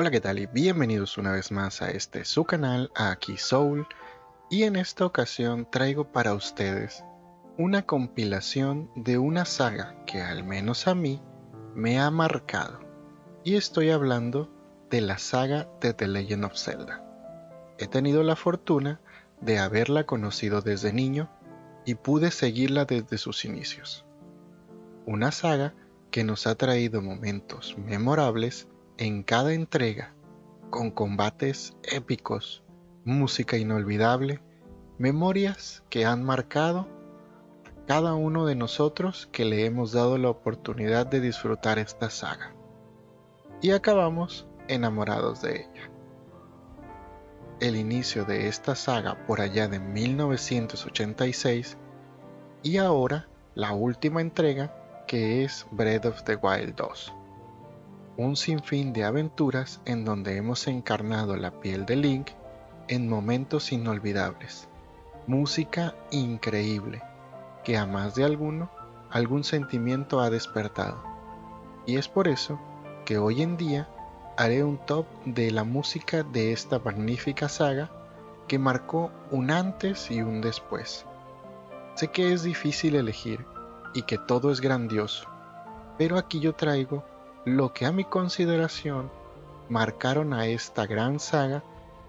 Hola, ¿qué tal? Y bienvenidos una vez más a este su canal, Aquí Soul, y en esta ocasión traigo para ustedes una compilación de una saga que al menos a mí me ha marcado, y estoy hablando de la saga de The Legend of Zelda. He tenido la fortuna de haberla conocido desde niño y pude seguirla desde sus inicios. Una saga que nos ha traído momentos memorables en cada entrega, con combates épicos, música inolvidable, memorias que han marcado a cada uno de nosotros que le hemos dado la oportunidad de disfrutar esta saga, y acabamos enamorados de ella. El inicio de esta saga por allá de 1986, y ahora la última entrega, que es Breath of the Wild 2. Un sinfín de aventuras en donde hemos encarnado la piel de Link en momentos inolvidables, música increíble, que a más de alguno, algún sentimiento ha despertado, y es por eso que hoy en día haré un top de la música de esta magnífica saga que marcó un antes y un después. Sé que es difícil elegir y que todo es grandioso, pero aquí yo traigo lo que a mi consideración marcaron a esta gran saga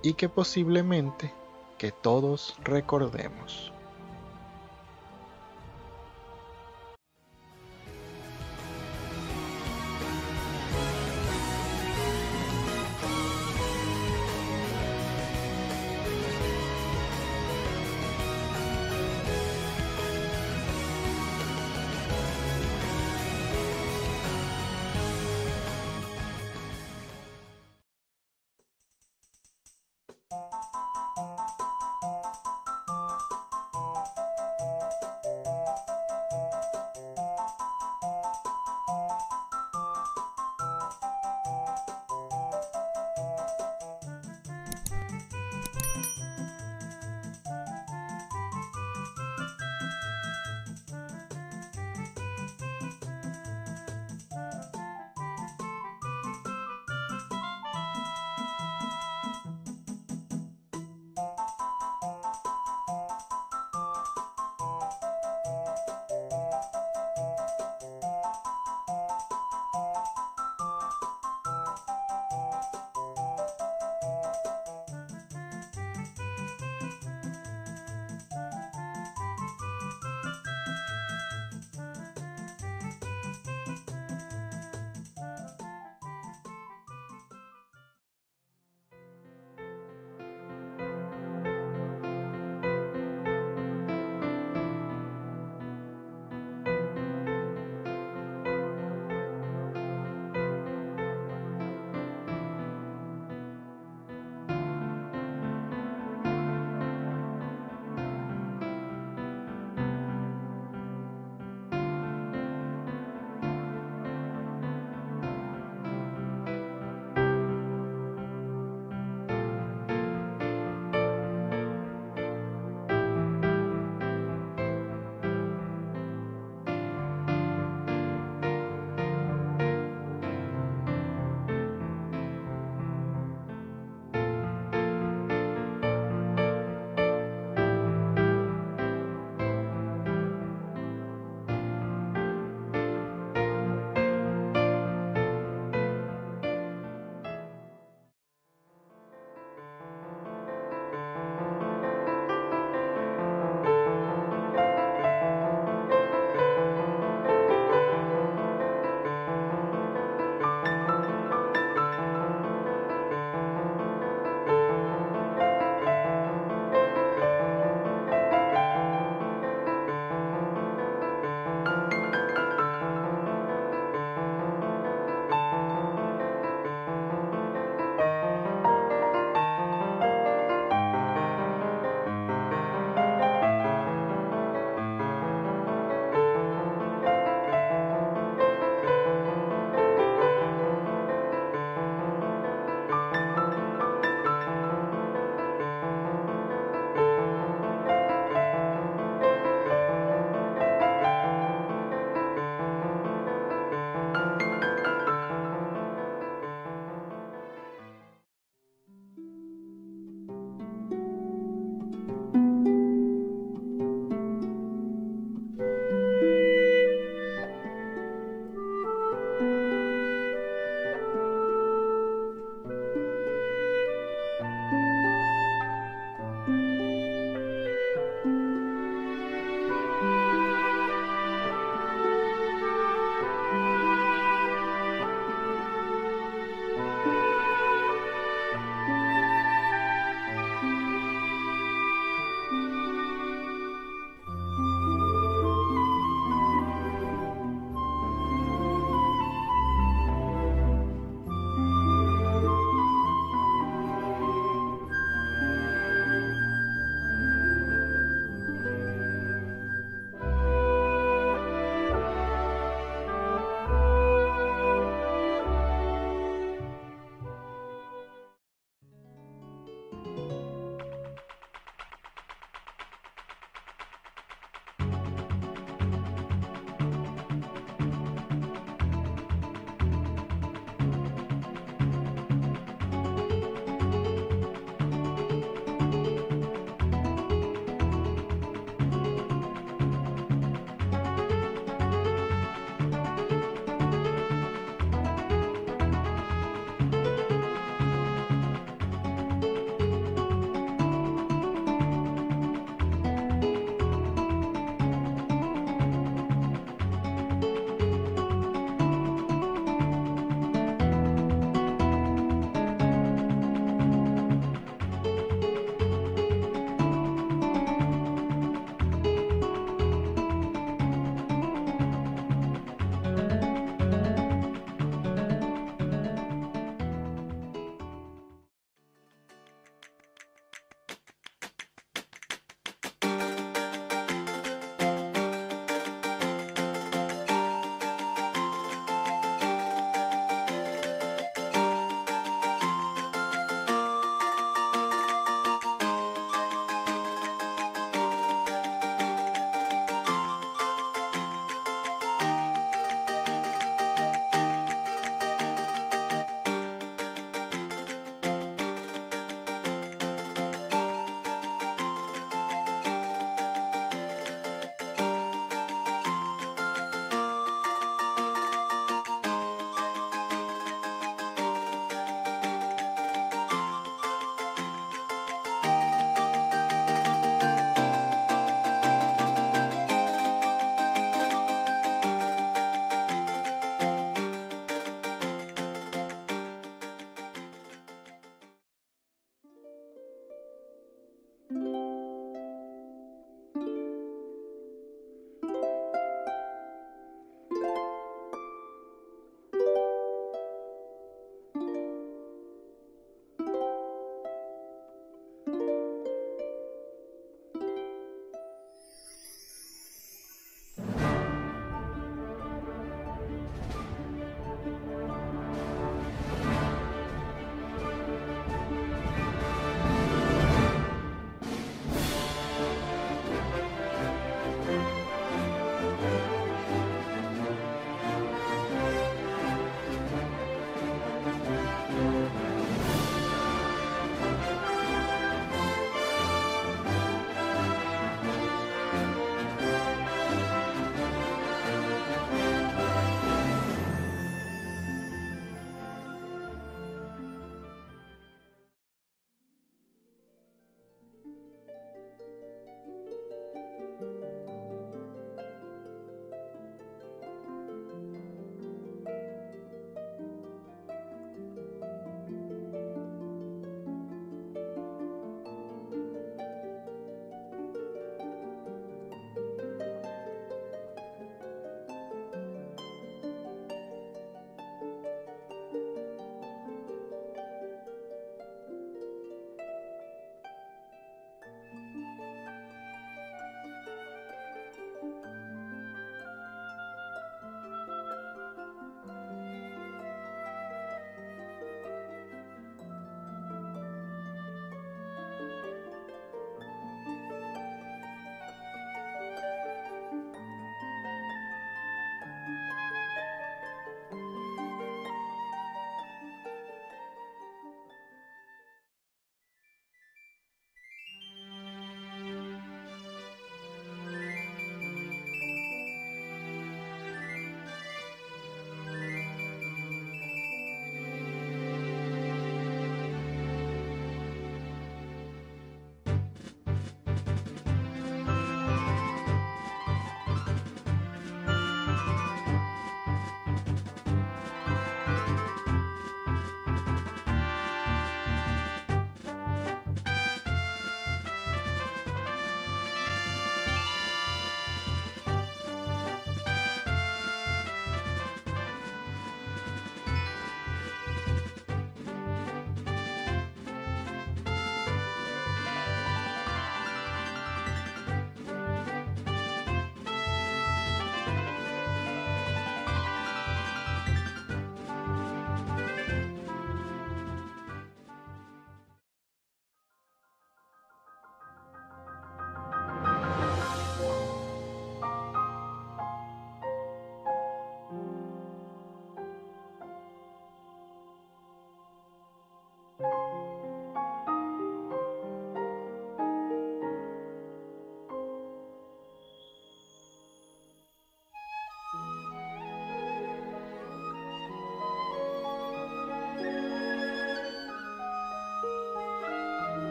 y que posiblemente que todos recordemos.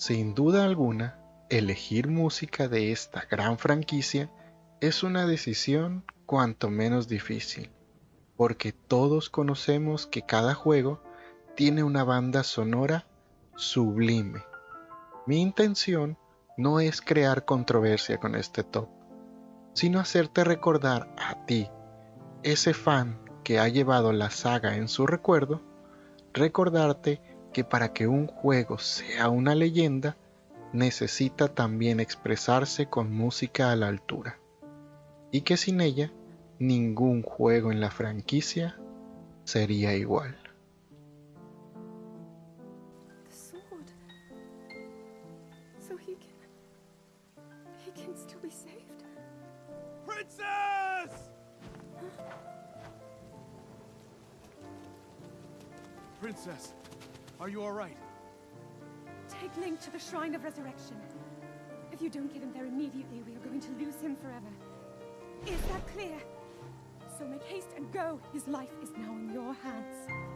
Sin duda alguna, elegir música de esta gran franquicia es una decisión cuanto menos difícil, porque todos conocemos que cada juego tiene una banda sonora sublime. Mi intención no es crear controversia con este top, sino hacerte recordar a ti, ese fan que ha llevado la saga en su recuerdo, recordarte que para que un juego sea una leyenda, necesita también expresarse con música a la altura, y que sin ella, ningún juego en la franquicia sería igual. Princess, are you all right? Take Link to the Shrine of Resurrection. If you don't get him there immediately, we are going to lose him forever. Is that clear? So make haste and go. His life is now in your hands.